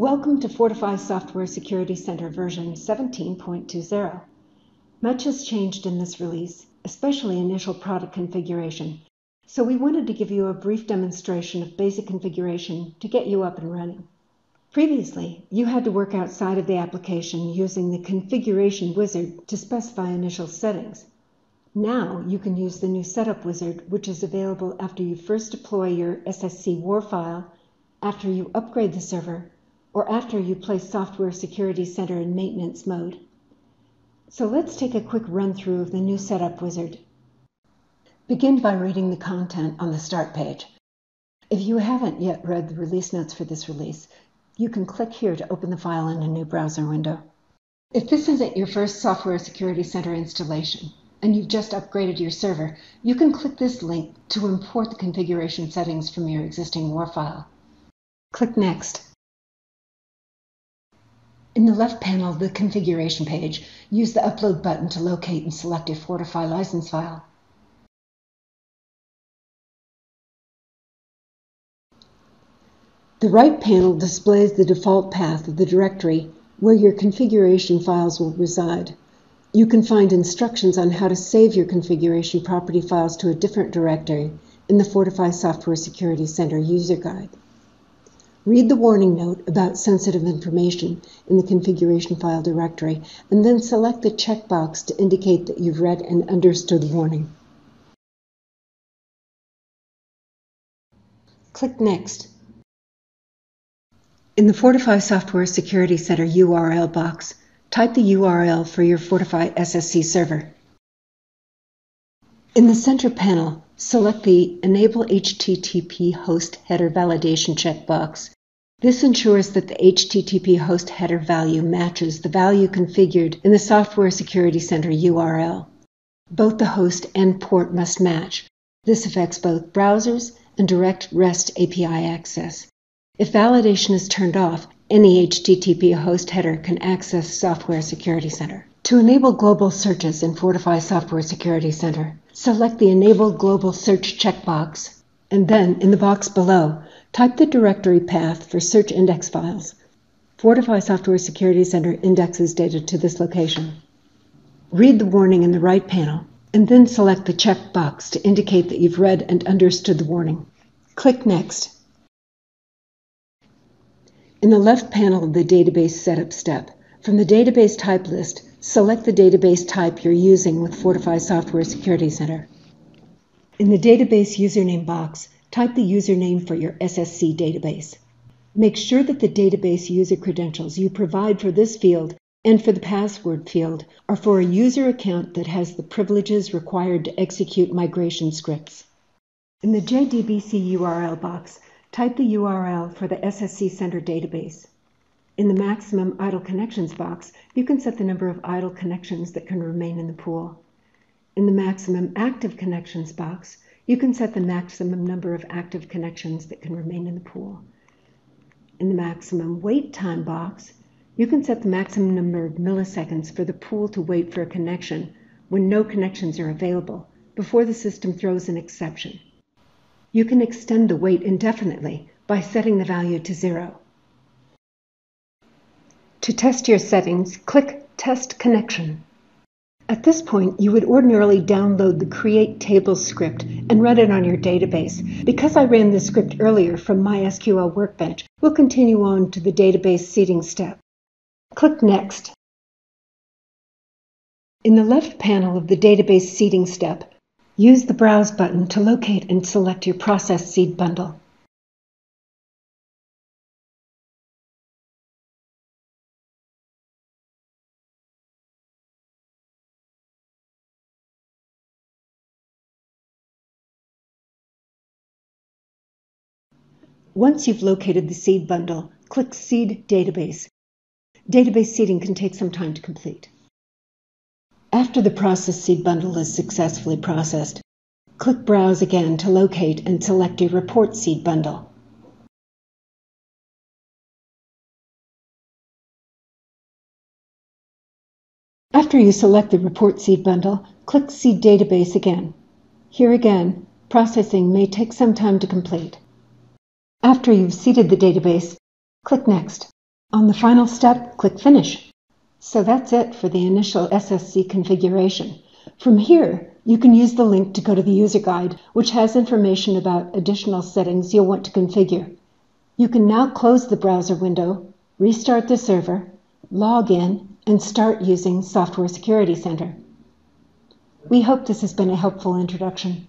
Welcome to Fortify Software Security Center version 17.20. Much has changed in this release, especially initial product configuration, so we wanted to give you a brief demonstration of basic configuration to get you up and running. Previously, you had to work outside of the application using the configuration wizard to specify initial settings. Now you can use the new setup wizard, which is available after you first deploy your SSC WAR file, after you upgrade the server, or after you place Software Security Center in maintenance mode. So let's take a quick run-through of the new setup wizard. Begin by reading the content on the start page. If you haven't yet read the release notes for this release, you can click here to open the file in a new browser window. If this isn't your first Software Security Center installation, and you've just upgraded your server, you can click this link to import the configuration settings from your existing WAR file. Click Next. In the left panel of the configuration page, use the Upload button to locate and select a Fortify license file. The right panel displays the default path of the directory where your configuration files will reside. You can find instructions on how to save your configuration property files to a different directory in the Fortify Software Security Center user guide. Read the warning note about sensitive information in the configuration file directory, and then select the checkbox to indicate that you've read and understood the warning. Click Next. In the Fortify Software Security Center URL box, type the URL for your Fortify SSC server. In the center panel, select the Enable HTTP Host Header Validation checkbox. This ensures that the HTTP host header value matches the value configured in the Software Security Center URL. Both the host and port must match. This affects both browsers and direct REST API access. If validation is turned off, any HTTP host header can access Software Security Center. To enable global searches in Fortify Software Security Center, select the Enable Global Search checkbox, and then, in the box below, type the directory path for search index files. Fortify Software Security Center indexes data to this location. Read the warning in the right panel, and then select the checkbox to indicate that you've read and understood the warning. Click Next. In the left panel of the Database Setup step, from the Database Type list, select the database type you're using with Fortify Software Security Center. In the Database Username box, type the username for your SSC database. Make sure that the database user credentials you provide for this field and for the password field are for a user account that has the privileges required to execute migration scripts. In the JDBC URL box, type the URL for the SSC Center database. In the Maximum Idle Connections box, you can set the number of idle connections that can remain in the pool. In the Maximum Active Connections box, you can set the maximum number of active connections that can remain in the pool. In the Maximum Wait Time box, you can set the maximum number of milliseconds for the pool to wait for a connection when no connections are available before the system throws an exception. You can extend the wait indefinitely by setting the value to 0. To test your settings, click Test Connection. At this point, you would ordinarily download the Create Table script and run it on your database. Because I ran this script earlier from MySQL Workbench, we'll continue on to the database seeding step. Click Next. In the left panel of the database seeding step, use the Browse button to locate and select your process seed bundle. Once you've located the seed bundle, click Seed Database. Database seeding can take some time to complete. After the process seed bundle is successfully processed, click Browse again to locate and select your report seed bundle. After you select the report seed bundle, click Seed Database again. Here again, processing may take some time to complete. After you've seeded the database, click Next. On the final step, click Finish. So that's it for the initial SSC configuration. From here, you can use the link to go to the user guide, which has information about additional settings you'll want to configure. You can now close the browser window, restart the server, log in, and start using Software Security Center. We hope this has been a helpful introduction.